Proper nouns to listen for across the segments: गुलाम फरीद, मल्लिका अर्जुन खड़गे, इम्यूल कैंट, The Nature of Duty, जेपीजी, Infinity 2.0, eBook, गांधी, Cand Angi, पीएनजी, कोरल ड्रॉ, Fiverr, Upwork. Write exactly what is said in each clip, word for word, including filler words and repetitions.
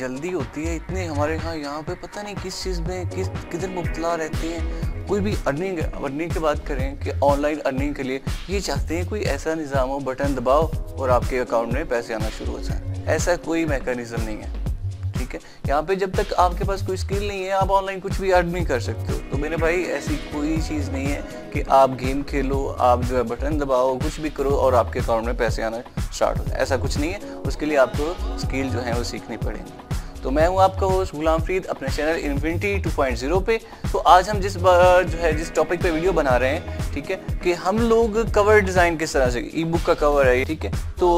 जल्दी होती है, इतने हमारे यहाँ यहाँ पे पता नहीं किस चीज़ में किस किधर मुब्तला रहते हैं। कोई भी अर्निंग अर्निंग की बात करें कि ऑनलाइन अर्निंग के लिए ये चाहते हैं कोई ऐसा निज़ाम हो, बटन दबाओ और आपके अकाउंट में पैसे आना शुरू हो जाए। ऐसा कोई मैकेनिज़्म नहीं है, ठीक है। यहाँ पे जब तक आपके पास कोई स्किल नहीं है आप ऑनलाइन कुछ भी अर्न नहीं कर सकते हो। तो मेरे भाई ऐसी कोई चीज़ नहीं है कि आप गेम खेलो, आप जो है बटन दबाओ, कुछ भी करो और आपके अकाउंट में पैसे आना स्टार्ट हो जाए, ऐसा कुछ नहीं है। उसके लिए आपको स्किल जो है वो सीखनी पड़ेगी। तो मैं हूँ आपका होस्ट गुलाम फरीद, अपने channel infinity two point zero पे। तो आज हम जिस जो है जिस टॉपिक पे वीडियो बना रहे हैं, ठीक है, कि हम लोग कवर डिज़ाइन किस तरह से, ई बुक का कवर है, ठीक है, तो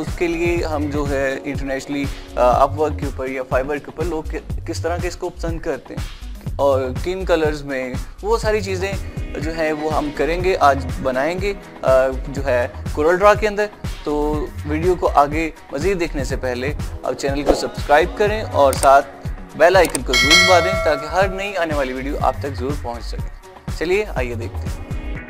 उसके लिए हम जो है इंटरनेशनली अपवर्क के ऊपर या फाइबर के ऊपर लोग किस तरह के इसको पसंद करते हैं और किन कलर्स में, वो सारी चीज़ें जो है वो हम करेंगे, आज बनाएंगे जो है कोरल ड्रॉ के अंदर। तो वीडियो को आगे मज़ीद देखने से पहले आप चैनल को सब्सक्राइब करें और साथ बेल आइकन को जरूर दबा दें ताकि हर नई आने वाली वीडियो आप तक ज़रूर पहुंच सके। चलिए आइए देखते हैं।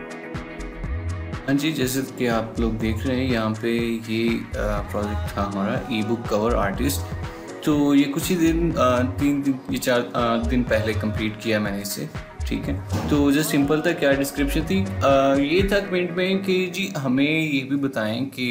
हाँ जी, जैसे कि आप लोग देख रहे हैं यहाँ पे ये प्रोजेक्ट था हमारा ई बुक कवर आर्टिस्ट। तो ये कुछ ही दिन आ, तीन दिन ये चार आ, दिन पहले कंप्लीट किया मैंने इसे, ठीक है। तो जस्ट सिंपल था, क्या डिस्क्रिप्शन थी, आ, ये था कमेंट में कि जी हमें ये भी बताएं कि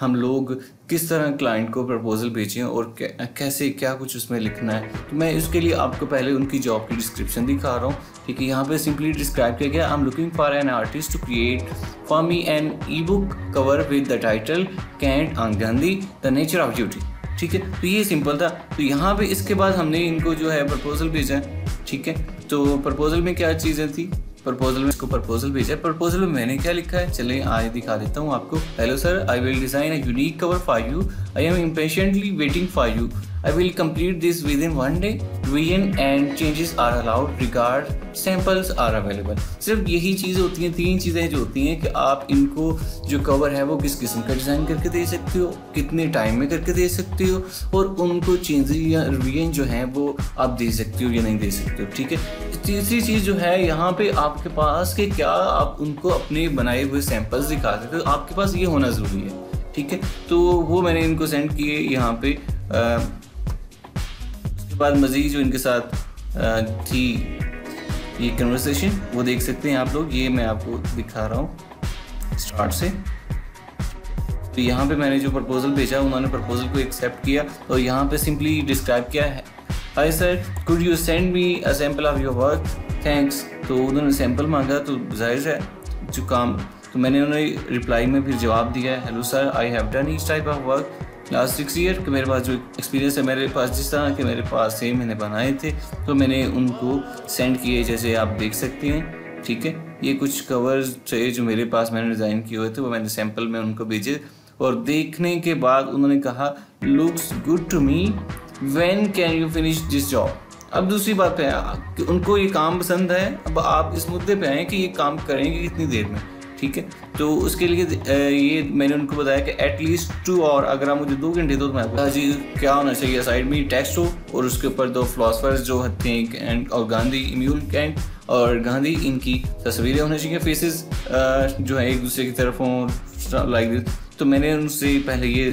हम लोग किस तरह क्लाइंट को प्रपोजल भेजें और कैसे क्या कुछ उसमें लिखना है। तो मैं इसके लिए आपको पहले उनकी जॉब की डिस्क्रिप्शन दिखा रहा हूँ, ठीक है। यहाँ पे सिंपली डिस्क्राइब किया गया, I am looking for an artist to create for me an e book cover with the title कैंड आंगी द नेचर ऑफ ड्यूटी, ठीक है। तो ये सिंपल था। तो यहाँ पे इसके बाद हमने इनको जो है प्रपोजल भेजा है, ठीक है। तो प्रपोजल में क्या चीज़ें थी, प्रपोजल में इसको प्रपोजल भेजा है। प्रपोजल में मैंने क्या लिखा है, चले आज दिखा देता हूँ आपको। Hello sir, I will design a unique cover for you, I am impatiently waiting for you, I will complete this within one day, reason and changes are allowed, regard samples are available. सिर्फ यही चीज़ें होती हैं, तीन चीज़ें जो होती हैं कि आप इनको जो कवर है वो किस किस्म का डिज़ाइन करके दे सकते हो, कितने टाइम में करके दे सकते हो, और उनको चेंजेस या रिवीजन जो हैं वो आप दे सकते हो या नहीं दे सकते हो, ठीक है। तीसरी चीज़ जो है यहाँ पे आपके पास कि क्या आप उनको अपने बनाए हुए सैम्पल्स दिखा सकते हो, आपके पास ये होना ज़रूरी है, ठीक है। तो वो मैंने इनको सेंड किए यहाँ पे। आ, बाद मज़ीद जो इनके साथ थी ये कन्वर्सेशन वो देख सकते हैं आप लोग, ये मैं आपको दिखा रहा हूँ स्टार्ट से। तो यहाँ पे मैंने जो प्रपोजल भेजा उन्होंने प्रपोजल को एक्सेप्ट किया और यहाँ पे सिंपली डिस्क्राइब किया है, hi sir could you send me a sample of your work, thanks. तो उन्होंने सैम्पल मांगा, तो जाहिर है जो काम, तो मैंने उन्हें रिप्लाई में फिर जवाब दिया है, hello sir I have done इस type of work last six year, कि मेरे पास जो एक्सपीरियंस है, मेरे पास जिस तरह के मेरे पास से मैंने बनाए थे तो मैंने उनको सेंड किए, जैसे आप देख सकते हैं, ठीक है। ये कुछ कवर्स थे जो मेरे पास मैंने डिज़ाइन किए हुए थे, वो मैंने सैम्पल में उनको भेजे और देखने के बाद उन्होंने कहा looks good to me, when can you finish this job. अब दूसरी बात पे है कि उनको ये काम पसंद है, अब आप इस मुद्दे पर आएँ कि ये काम करेंगे कितनी देर में, ठीक है। तो उसके लिए ये मैंने उनको बताया कि एटलीस्ट टू आवर, अगर आप मुझे दो घंटे दो तो मैं आपको जी क्या होना चाहिए, साइड में टेक्स्ट हो और उसके ऊपर दो फिलासफर्स जो थे कैंट और गांधी, इम्यूल कैंट और गांधी, इनकी तस्वीरें होनी चाहिए, फेसेस जो है एक दूसरे की तरफ हों, लाइक दिस। तो मैंने उनसे पहले ये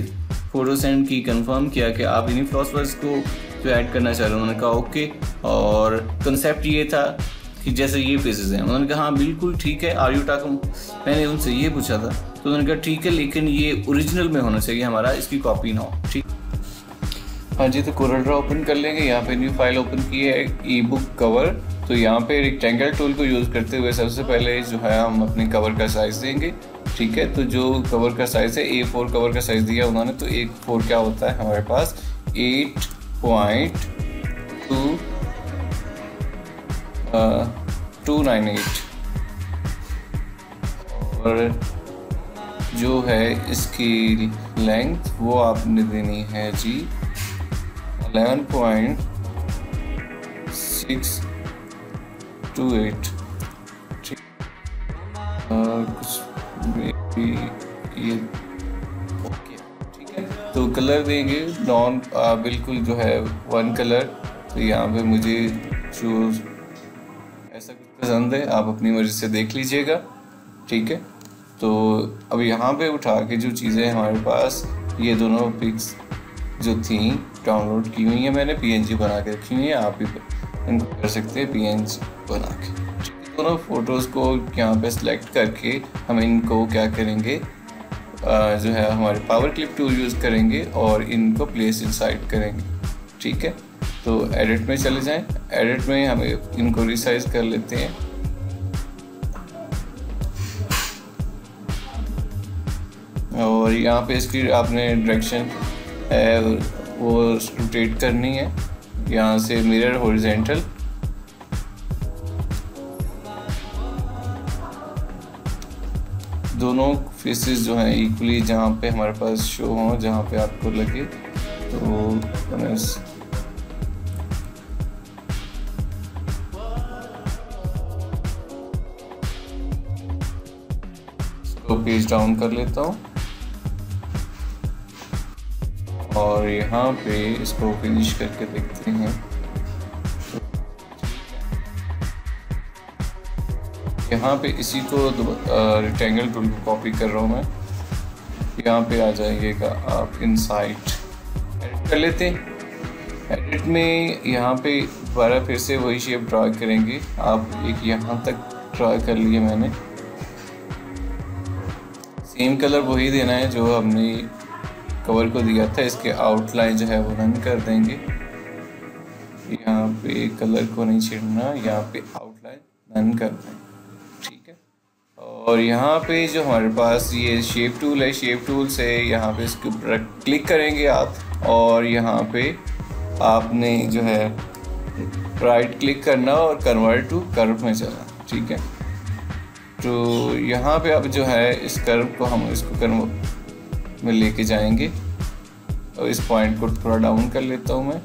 फ़ोटो सेंड की, कंफर्म किया कि आप इन्हीं फिलासफर्स को जो ऐड करना चाह रहे हो, उन्होंने कहा ओके। और कंसेप्ट ये था कि जैसे ये फेसेस हैं, उन्होंने कहा हाँ बिल्कुल ठीक है, आर यू टाकम, मैंने उनसे ये पूछा था, तो उन्होंने कहा ठीक है लेकिन ये ओरिजिनल में होना चाहिए हमारा, इसकी कॉपी ना हो, ठीक। हाँ जी, तो कोरल ड्रॉ ओपन कर लेंगे, यहाँ पे न्यू फाइल ओपन की है, ई बुक कवर। तो यहाँ पे रेक्टेंगल टूल को यूज़ करते हुए सबसे पहले जो है हम अपने कवर का साइज़ देंगे, ठीक है। तो जो कवर का साइज़ है, ए फोर कवर का साइज़ दिया उन्होंने, तो ए फोर क्या होता है हमारे पास, eight point two two nine eight, और जो है इसकी लेंथ वो आपने देनी है जी eleven point six two eight, ठीक। कुछ ये ओके, ठीक है। तो कलर देंगे नॉन, बिल्कुल जो है वन कलर। तो यहाँ पे मुझे चूज ऐसा कुछ पसंद है, आप अपनी मर्ज़ी से देख लीजिएगा, ठीक है। तो अब यहाँ पे उठा के जो चीज़ें हमारे पास, ये दोनों पिक्स जो थी डाउनलोड की हुई है मैंने, पीएनजी बना के रखी हुई है, आप भी इनको कर सकते हैं पीएनजी बना के। दोनों फ़ोटोज़ को यहाँ पे सिलेक्ट करके हम इनको क्या करेंगे, आ, जो है हमारे पावर क्लिप टूल यूज़ करेंगे और इनको प्लेस इनसाइड करेंगे। ठीक है, तो एडिट में चले जाएं, एडिट में हम इनको रिसाइज कर लेते हैं। और यहाँ पे इसकी आपने डायरेक्शन वो रोटेट करनी है, यहाँ से मिरर हॉरिजॉन्टल। दोनों फेसेस जो हैं इक्वली जहाँ पे हमारे पास शो हों, जहाँ पे आपको लगे, तो इसको पेज डाउन कर लेता हूँ और यहाँ पे इसको फिनिश करके देखते हैं। यहाँ पे इसी को रेक्टेंगल टूल को कॉपी कर रहा हूँ मैं, यहाँ पे आ जाइएगा आप इनसाइड, एडिट कर लेते हैं। एडिट में यहाँ पे दोबारा फिर से वही शेप ड्रा करेंगे, आप एक यहाँ तक ड्रा कर लिए मैंने। सेम कलर वही देना है जो हमने कवर को दिया था, इसके आउटलाइन जो है वो रन कर देंगे। यहाँ पे कलर को नहीं छेड़ना, यहाँ पे आउटलाइन रन कर देंगे। और यहाँ पे जो हमारे पास ये शेप टूल है, शेप टूल से यहाँ पे इसके ऊपर क्लिक करेंगे आप और यहाँ पे आपने जो है राइट क्लिक करना और कन्वर्ट टू कर्व में चला। ठीक है, तो यहाँ पे आप जो है इस कर्व को हम इसको कर्व में लेके जाएंगे और इस पॉइंट को थोड़ा डाउन कर लेता हूँ मैं।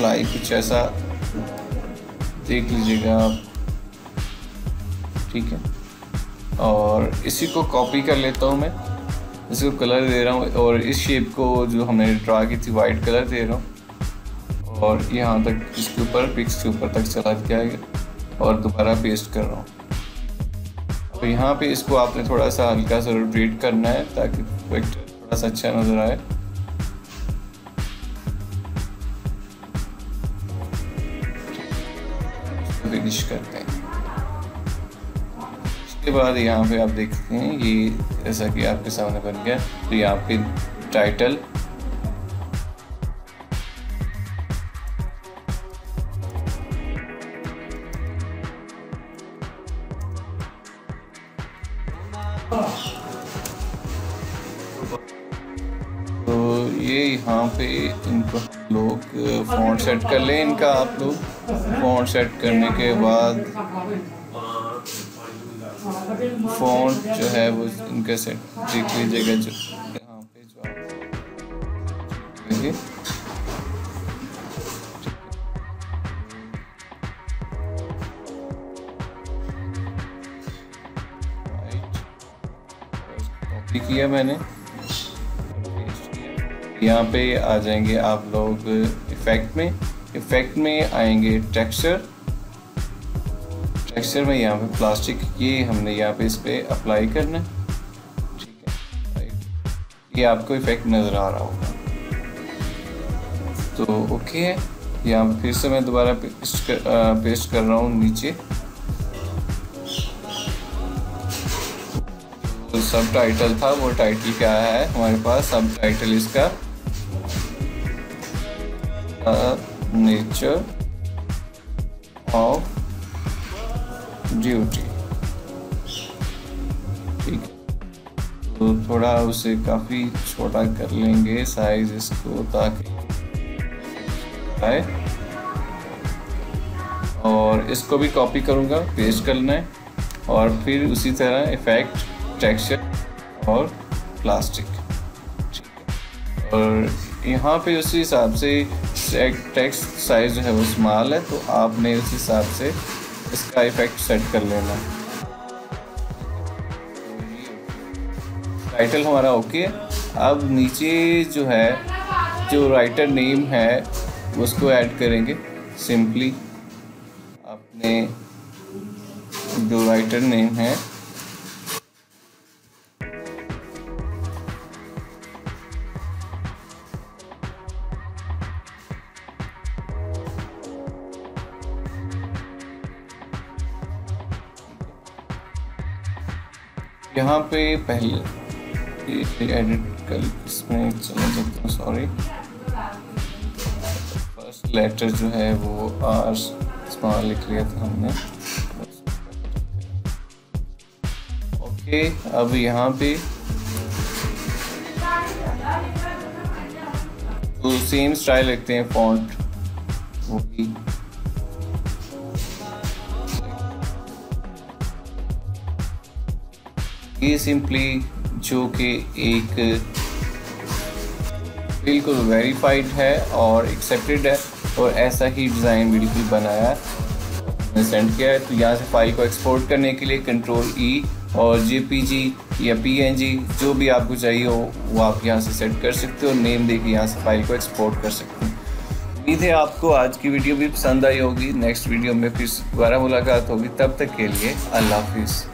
लाइक कुछ ऐसा देख लीजिएगा आप। ठीक है, और इसी को कॉपी कर लेता हूँ मैं, इसको कलर दे रहा हूँ और इस शेप को जो हमने ड्रा की थी वाइट कलर दे रहा हूँ और यहाँ तक इसके ऊपर पिक्स के ऊपर तक चला जाएगा और दोबारा पेस्ट कर रहा हूँ। तो यहाँ पे इसको आपने थोड़ा सा हल्का सा रोटेट करना है ताकि वेक्टर थोड़ा सा अच्छा नज़र आए। फिनिश करते हैं, उसके बाद यहाँ पे आप देखते हैं ये जैसा कि आपके सामने बन गया। तो यहाँ पे टाइटल तो ये यहाँ पे इनको लोग फॉन्ट सेट कर लें। इनका आप लोग फॉन्ट सेट करने के बाद फॉन्ट जो है वो इनका सेट देख लीजिएगा जो यहाँ पे जो कॉपी किया मैंने। यहाँ पे आ जाएंगे आप लोग इफेक्ट में, इफेक्ट में आएंगे टेक्सचर, टेक्सचर में यहाँ पे प्लास्टिक ये हमने यहाँ पे इस पर अप्लाई करना है। ठीक है, ये आपको इफेक्ट नज़र आ रहा होगा, तो ओके है। यहाँ पे फिर से मैं दोबारा पेस्ट कर, आ, पेस्ट कर रहा हूँ नीचे। तो सब टाइटल था, वो टाइटल क्या है हमारे पास, सब टाइटल इसका नेचर ऑफ ड्यूटी। ठीक, तो थोड़ा उसे काफ़ी छोटा कर लेंगे साइज इसको ताकि आए। और इसको भी कॉपी करूँगा, पेस्ट करना है और फिर उसी तरह इफेक्ट, टेक्सचर और प्लास्टिक। ठीक है, और यहाँ पे उसी हिसाब से टेक्स्ट साइज जो है वो स्मॉल है, तो आपने उस हिसाब से इसका इफेक्ट सेट कर लेना। टाइटल हमारा ओके है। अब नीचे जो है जो राइटर नेम है उसको ऐड करेंगे। सिंपली आपने जो राइटर नेम है। यहाँ पे पहले एडिट कर इसमें चला जाता हूँ, सॉरी फर्स्ट लेटर जो है वो आर स्मॉल लिख लिया था हमने। ओके, अब यहाँ पे तो सेम स्टाइल लिखते हैं, फॉन्ट वो भी ये सिंपली जो कि एक बिल्कुल वेरीफाइड है और एक्सेप्टेड है, और ऐसा ही डिज़ाइन बिल्कुल बनाया सेंड किया है। तो यहाँ से फाइल को एक्सपोर्ट करने के लिए कंट्रोल ई और जेपीजी या पीएनजी जो भी आपको चाहिए हो वो आप यहाँ से सेट कर सकते हो, नेम देके यहाँ से फाइल को एक्सपोर्ट कर सकते हो। उम्मीद है आपको आज की वीडियो भी पसंद आई होगी। नेक्स्ट वीडियो में फिर दोबारा मुलाकात होगी, तब तक के लिए अल्लाह हाफिज़।